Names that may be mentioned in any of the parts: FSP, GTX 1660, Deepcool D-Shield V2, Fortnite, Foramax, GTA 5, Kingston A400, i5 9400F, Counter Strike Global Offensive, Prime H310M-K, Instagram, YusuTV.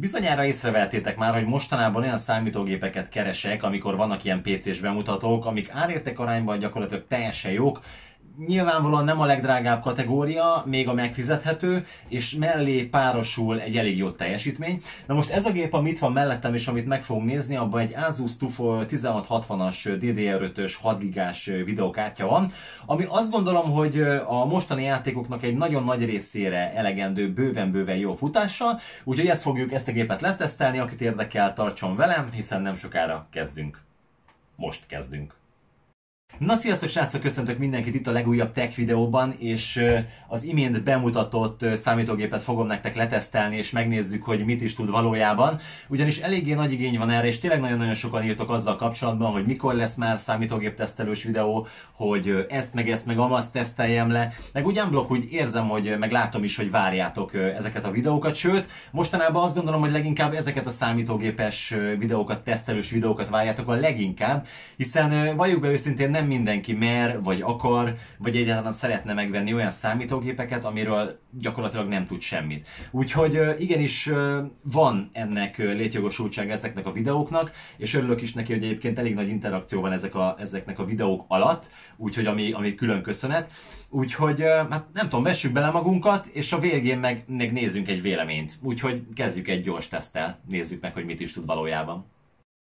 Bizonyára észrevehettétek már, hogy mostanában olyan számítógépeket keresek, amikor vannak ilyen PC-s bemutatók, amik árérték arányban gyakorlatilag teljesen jók. Nyilvánvalóan nem a legdrágább kategória, még a megfizethető, és mellé párosul egy elég jó teljesítmény. Na most ez a gép, ami itt van mellettem és amit meg fogunk nézni, abban egy Asus TUF 1660-as DDR5-ös 6 gigás videokártya van, ami azt gondolom, hogy a mostani játékoknak egy nagyon nagy részére elegendő, bőven-bőven jó futással, úgyhogy ezt a gépet letesztelni, akit érdekel, tartson velem, hiszen nem sokára kezdünk. Most kezdünk. Na sziasztok srácok, köszöntök mindenkit itt a legújabb tech videóban, és az imént bemutatott számítógépet fogom nektek letesztelni, és megnézzük, hogy mit is tud valójában. Ugyanis eléggé nagy igény van erre, és tényleg nagyon-nagyon sokan írtok azzal kapcsolatban, hogy mikor lesz már számítógép tesztelős videó, hogy ezt meg amazt teszteljem le. Meg ugyanblokk úgy érzem, hogy meg látom is, hogy várjátok ezeket a videókat, sőt, mostanában azt gondolom, hogy leginkább ezeket a számítógépes videókat, tesztelős videókat várjátok a leginkább, hiszen valljuk be őszintén, nem mindenki mer, vagy akar, vagy egyáltalán szeretne megvenni olyan számítógépeket, amiről gyakorlatilag nem tud semmit. Úgyhogy igenis van ennek létjogosultsága ezeknek a videóknak, és örülök is neki, hogy egyébként elég nagy interakció van ezeknek a videók alatt, úgyhogy ami külön köszönet. Úgyhogy hát nem tudom, vessük bele magunkat, és a végén meg nézzünk egy véleményt. Úgyhogy kezdjük egy gyors teszttel, nézzük meg, hogy mit is tud valójában.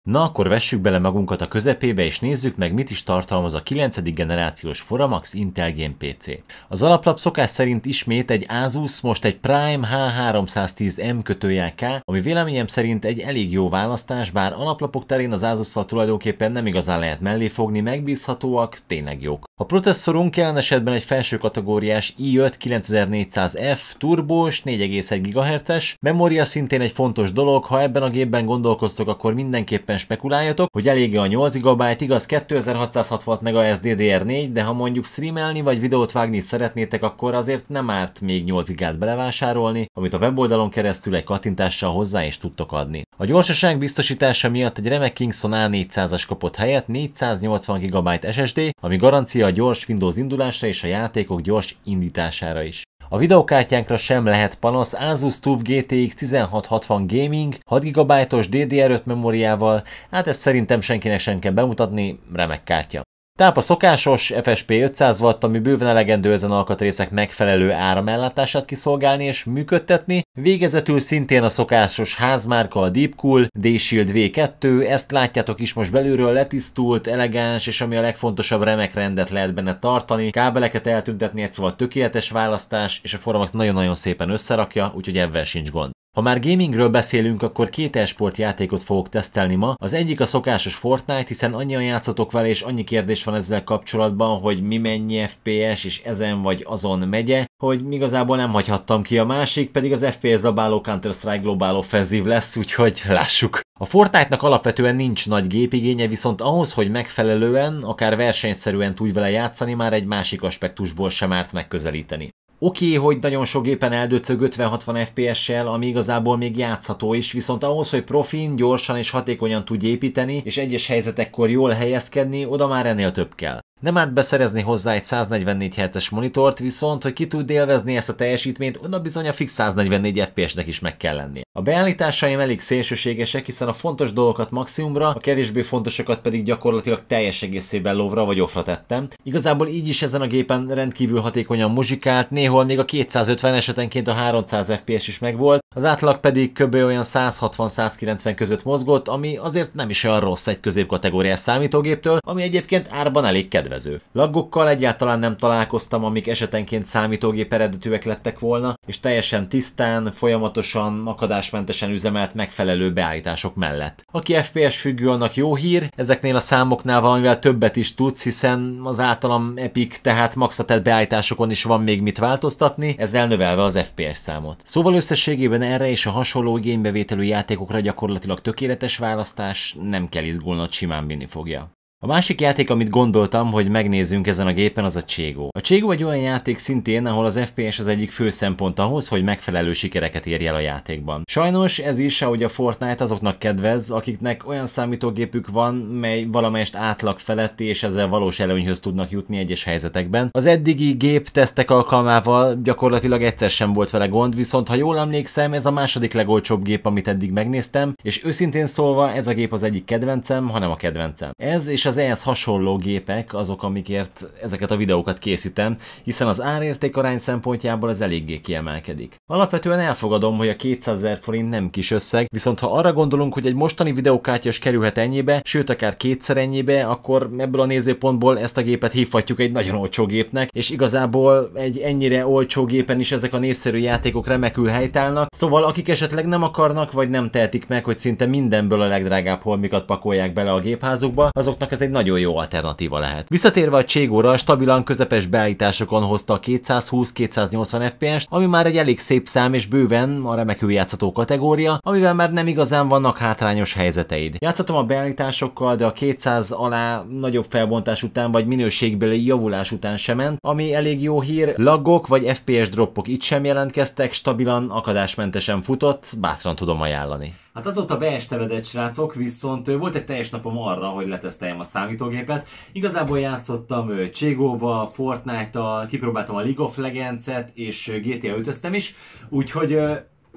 Na akkor vessük bele magunkat a közepébe és nézzük meg, mit is tartalmaz a 9. generációs Foramax Intel Game PC. Az alaplap szokás szerint ismét egy Asus, most egy Prime H310M-K, ami véleményem szerint egy elég jó választás, bár alaplapok terén az Asusszal tulajdonképpen nem igazán lehet mellé fogni, megbízhatóak, tényleg jók. A processzorunk jelen esetben egy felső kategóriás i5 9400F turbós, 4,1 GHz-es, memória szintén egy fontos dolog, ha ebben a gépben gondolkoztok, akkor mindenképpen spekuláljatok, hogy eléggé a 8 GB, igaz 2666 MHz DDR4, de ha mondjuk streamelni vagy videót vágni szeretnétek, akkor azért nem árt még 8 GB-t belevásárolni, amit a weboldalon keresztül egy kattintással hozzá is tudtok adni. A gyorsaság biztosítása miatt egy remek Kingston A400-as kapott helyett 480 GB SSD, ami garancia a gyors Windows indulásra és a játékok gyors indítására is. A videokártyánkra sem lehet panasz, Asus TUF GTX 1660 Gaming 6 GB-os DDR5 memóriával, hát ezt szerintem senkinek sem kell bemutatni, remek kártya. Táp a szokásos FSP 500 watt, ami bőven elegendő ezen alkatrészek megfelelő áramellátását kiszolgálni és működtetni, végezetül szintén a szokásos házmárka a Deepcool D-Shield V2, ezt látjátok is most belülről, letisztult, elegáns és ami a legfontosabb, remek rendet lehet benne tartani, kábeleket eltüntetni, egy szóval tökéletes választás, és a Foramax nagyon-nagyon szépen összerakja, úgyhogy ebben sincs gond. Ha már gamingről beszélünk, akkor két e-sport játékot fogok tesztelni ma. Az egyik a szokásos Fortnite, hiszen annyian játszotok vele és annyi kérdés van ezzel kapcsolatban, hogy mi mennyi FPS és ezen vagy azon megye, hogy igazából nem hagyhattam ki. A másik pedig az FPS zabáló Counter Strike Global Offensive lesz, úgyhogy lássuk. A Fortnite-nak alapvetően nincs nagy gépigénye, viszont ahhoz, hogy megfelelően, akár versenyszerűen tudj vele játszani, már egy másik aspektusból sem árt megközelíteni. Oké, hogy nagyon sok gépen eldöcög 50-60 FPS-sel, ami igazából még játszható is, viszont ahhoz, hogy profin, gyorsan és hatékonyan tudj építeni, és egyes helyzetekkor jól helyezkedni, oda már ennél több kell. Nem árt beszerezni hozzá egy 144 Hz-es monitort, viszont hogy ki tud élvezni ezt a teljesítményt, oda bizony a fix 144 FPS-nek is meg kell lennie. A beállításaim elég szélsőségesek, hiszen a fontos dolgokat maximumra, a kevésbé fontosokat pedig gyakorlatilag teljes egészében lowra vagy offra tettem. Igazából így is ezen a gépen rendkívül hatékonyan muzsikált, néhol még a 250 esetenként a 300 FPS is megvolt, az átlag pedig kb. Olyan 160-190 között mozgott, ami azért nem is olyan rossz egy középkategóriás számítógéptől, ami egyébként árban elég kedves. Laggokkal egyáltalán nem találkoztam, amik esetenként számítógép eredetűek lettek volna, és teljesen tisztán, folyamatosan, akadásmentesen üzemelt megfelelő beállítások mellett. Aki FPS függő, annak jó hír, ezeknél a számoknál valamivel többet is tudsz, hiszen az általam epic, tehát maxra tett beállításokon is van még mit változtatni, ezzel növelve az FPS számot. Szóval összességében erre és a hasonló igénybevételű játékokra gyakorlatilag tökéletes választás, nem kell izgulnod, simán vinni fogja. A másik játék, amit gondoltam, hogy megnézzünk ezen a gépen, az a Cségó. A Cségó egy olyan játék szintén, ahol az FPS az egyik fő szempont ahhoz, hogy megfelelő sikereket érj el a játékban. Sajnos ez is, ahogy a Fortnite, azoknak kedvez, akiknek olyan számítógépük van, mely valamelyest átlag feletti és ezzel valós előnyhöz tudnak jutni egyes helyzetekben. Az eddigi géptesztek alkalmával gyakorlatilag egyszer sem volt vele gond, viszont ha jól emlékszem, ez a második legolcsóbb gép, amit eddig megnéztem, és őszintén szólva ez a gép az egyik kedvencem, hanem a kedvencem. Ez és az ehhez hasonló gépek azok, amikért ezeket a videókat készítem, hiszen az árértékarány szempontjából ez eléggé kiemelkedik. Alapvetően elfogadom, hogy a 200 000 forint nem kis összeg, viszont ha arra gondolunk, hogy egy mostani videókártya is kerülhet ennyibe, sőt akár kétszer ennyibe, akkor ebből a nézőpontból ezt a gépet hívhatjuk egy nagyon olcsó gépnek, és igazából egy ennyire olcsó gépen is ezek a népszerű játékok remekül helytállnak, szóval akik esetleg nem akarnak, vagy nem tehetik meg, hogy szinte mindenből a legdrágább holmikat pakolják bele a gépházukba, azoknak ez egy nagyon jó alternatíva lehet. Visszatérve a Cségóra, stabilan közepes beállításokon hozta a 220-280 FPS, ami már egy elég szép szám és bőven a remekül játszható kategória, amivel már nem igazán vannak hátrányos helyzeteid. Játszhatom a beállításokkal, de a 200 alá nagyobb felbontás után vagy minőségbeli javulás után sem ment, ami elég jó hír, laggok vagy FPS droppok itt sem jelentkeztek, stabilan, akadásmentesen futott, bátran tudom ajánlani. Hát azóta beesteledett, srácok, viszont volt egy teljes napom arra, hogy leteszteljem a számítógépet. Igazából játszottam Cségóval, Fortnite-tal, kipróbáltam a League of Legends-et és GTA 5-öztem is, úgyhogy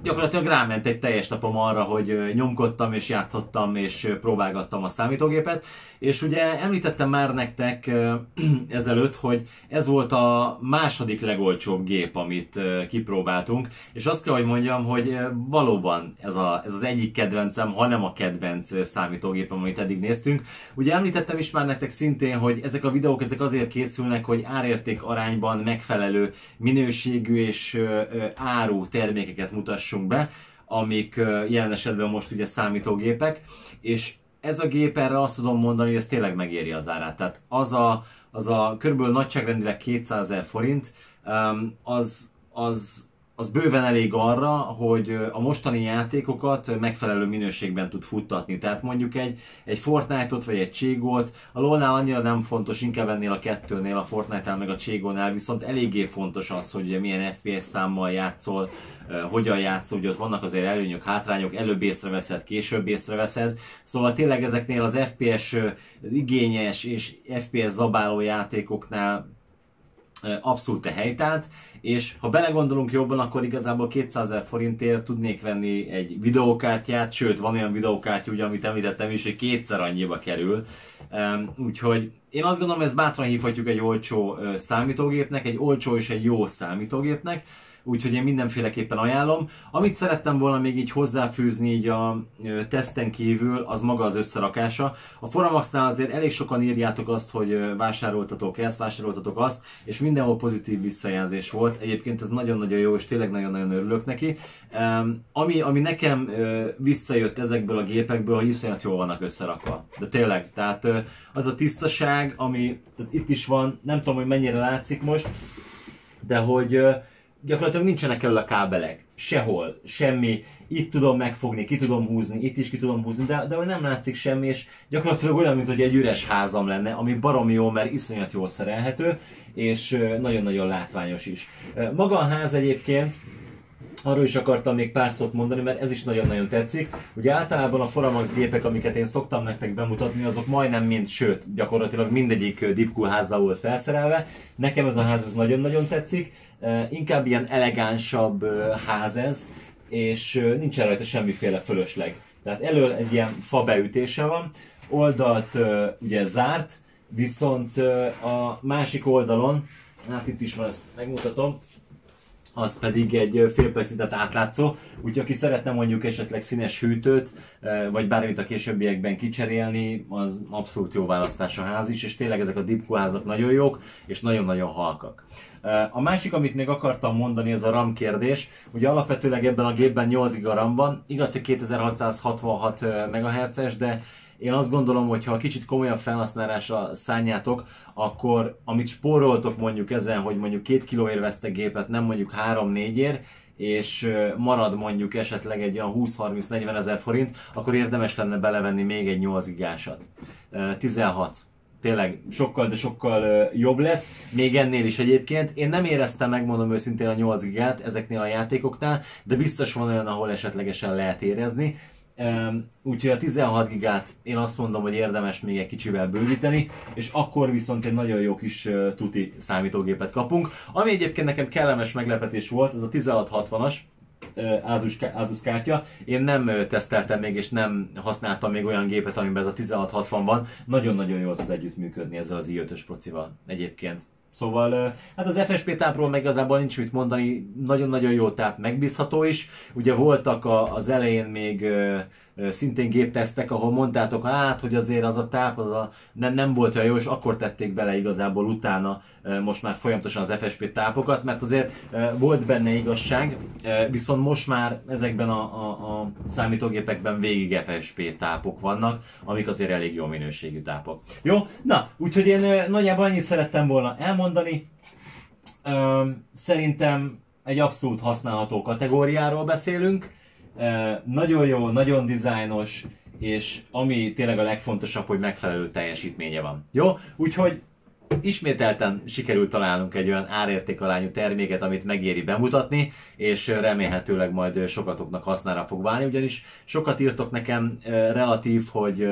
gyakorlatilag ráment egy teljes napom arra, hogy nyomkodtam és játszottam és próbálgattam a számítógépet. És ugye említettem már nektek ezelőtt, hogy ez volt a második legolcsóbb gép, amit kipróbáltunk, és azt kell, hogy mondjam, hogy valóban ez az egyik kedvencem, hanem a kedvenc számítógépem, amit eddig néztünk. Ugye említettem is már nektek szintén, hogy ezek a videók ezek azért készülnek, hogy árérték arányban megfelelő minőségű és áru termékeket mutassunk be, amik jelen esetben most ugye számítógépek, és ez a gép, erre azt tudom mondani, hogy ez tényleg megéri az árát. Tehát az a körülbelül nagyságrendileg 200 000 forint, az bőven elég arra, hogy a mostani játékokat megfelelő minőségben tud futtatni. Tehát mondjuk egy Fortnite-ot vagy egy Cségót, a LOL-nál annyira nem fontos, inkább ennél a kettőnél, a Fortnite-nál meg a Cségónál viszont eléggé fontos az, hogy ugye milyen FPS számmal játszol, hogyan játszol, hogy ott vannak azért előnyök, hátrányok, előbb észreveszed, később észreveszed. Szóval tényleg ezeknél az FPS igényes és FPS zabáló játékoknál abszolút helytált, és ha belegondolunk jobban, akkor igazából 200 000 forintért tudnék venni egy videókártyát, sőt van olyan videókártya, ugye, amit említettem is, hogy kétszer annyiba kerül. Úgyhogy én azt gondolom, ezt bátran hívhatjuk egy olcsó számítógépnek, egy olcsó és egy jó számítógépnek, úgyhogy én mindenféleképpen ajánlom. Amit szerettem volna még így hozzáfűzni így a teszten kívül, az maga az összerakása. A Foramaxnál azért elég sokan írjátok azt, hogy vásároltatok ezt, vásároltatok azt, és mindenhol pozitív visszajelzés volt. Egyébként ez nagyon-nagyon jó, és tényleg nagyon-nagyon örülök neki. Ami nekem visszajött ezekből a gépekből, hogy iszonyat jól vannak összerakva. De tényleg, tehát az a tisztaság, ami itt is van, nem tudom, hogy mennyire látszik most, de hogy gyakorlatilag nincsenek elő a kábelek, sehol, semmi, itt tudom megfogni, ki tudom húzni, itt is ki tudom húzni, de nem látszik semmi, és gyakorlatilag olyan, mint hogy egy üres házam lenne, ami baromi jó, mert iszonyat jól szerelhető, és nagyon-nagyon látványos is. Maga a ház egyébként, arról is akartam még pár szót mondani, mert ez is nagyon-nagyon tetszik. Ugye általában a Foramax gépek, amiket én szoktam nektek bemutatni, azok majdnem mind, sőt, gyakorlatilag mindegyik Deepcool házzal volt felszerelve. Nekem ez a ház ez nagyon-nagyon tetszik. Inkább ilyen elegánsabb ház ez, és nincsen rajta semmiféle fölösleg. Tehát elől egy ilyen fa beütése van, oldalt ugye zárt, viszont a másik oldalon, hát itt is van, ezt megmutatom, az pedig egy félplexitát átlátszó, úgyhogy aki szeretne mondjuk esetleg színes hűtőt, vagy bármit a későbbiekben kicserélni, az abszolút jó választás a ház is, és tényleg ezek a Deepcool házak nagyon jók, és nagyon-nagyon halkak. A másik, amit még akartam mondani, ez a RAM kérdés. Ugye alapvetőleg ebben a gépben 8 GB RAM van, igaz, hogy 2666 MHz-es, de én azt gondolom, hogy ha kicsit komolyabb felhasználásra szánjátok, akkor amit spóroltok mondjuk ezen, hogy mondjuk 2 kilóért vesztek gépet, nem mondjuk 3-4-ért, és marad mondjuk esetleg egy olyan 20-30-40 ezer forint, akkor érdemes lenne belevenni még egy 8 gigásat. 16 tényleg sokkal, de sokkal jobb lesz. Még ennél is egyébként. Én nem éreztem, megmondom őszintén, a 8 gigát ezeknél a játékoknál, de biztos van olyan, ahol esetlegesen lehet érezni. Úgyhogy a 16 gigát én azt mondom, hogy érdemes még egy kicsivel bővíteni, és akkor viszont egy nagyon jó kis tuti számítógépet kapunk. Ami egyébként nekem kellemes meglepetés volt, az a 1660-as Asus kártya. Én nem teszteltem még, és nem használtam még olyan gépet, amiben ez a 1660 van. Nagyon-nagyon jól tud együttműködni ezzel az i5-ös procival egyébként. Szóval, hát az FSP tápról meg igazából nincs mit mondani, nagyon-nagyon jó táp, megbízható is. Ugye voltak az elején még szintén géptesztek, ahol mondtátok, hát, hogy azért az a táp az a, nem volt olyan jó, és akkor tették bele igazából utána most már folyamatosan az FSP tápokat, mert azért volt benne igazság, viszont most már ezekben a számítógépekben végig FSP tápok vannak, amik azért elég jó minőségű tápok. Jó? Na, úgyhogy én nagyjából annyit szerettem volna elmondani. Szerintem egy abszolút használható kategóriáról beszélünk. Nagyon jó, nagyon dizájnos, és ami tényleg a legfontosabb, hogy megfelelő teljesítménye van. Jó? Úgyhogy ismételten sikerült találnunk egy olyan árértékalányú terméket, amit megéri bemutatni, és remélhetőleg majd sokatoknak hasznára fog válni, ugyanis sokat írtok nekem relatív, hogy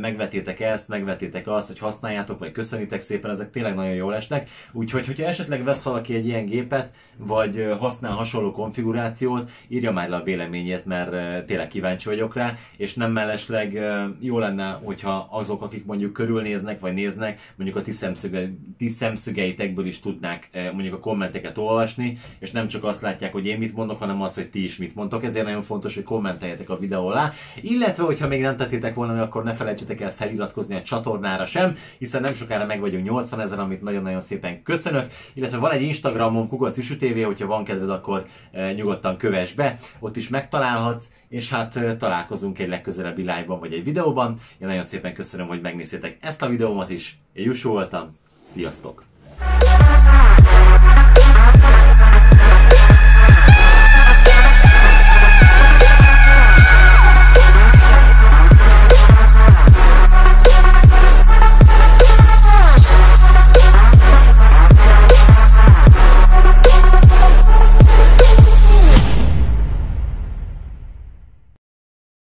megvetétek ezt, megvetétek azt, hogy használjátok, vagy köszönitek szépen, ezek tényleg nagyon jól esnek. Úgyhogy, hogyha esetleg vesz valaki egy ilyen gépet, vagy használ hasonló konfigurációt, írja már le a véleményét, mert tényleg kíváncsi vagyok rá, és nem mellesleg jó lenne, hogyha azok, akik mondjuk körülnéznek, vagy néznek, mondjuk a ti szemszögeitekből is tudnák mondjuk a kommenteket olvasni, és nem csak azt látják, hogy én mit mondok, hanem azt, hogy ti is mit mondtok, ezért nagyon fontos, hogy kommenteljetek a videó alá, illetve, hogyha még nem tettétek volna, akkor ne felejtsetek el feliratkozni a csatornára sem, hiszen nem sokára meg vagyunk 80 000, amit nagyon-nagyon szépen köszönök, illetve van egy Instagramom, @YusuTV, hogyha van kedved, akkor nyugodtan kövess be, ott is megtalálhatsz, és hát találkozunk egy legközelebbi live-ban vagy egy videóban. Én nagyon szépen köszönöm, hogy megnéztétek ezt a videómat is. Én Jusu voltam, sziasztok!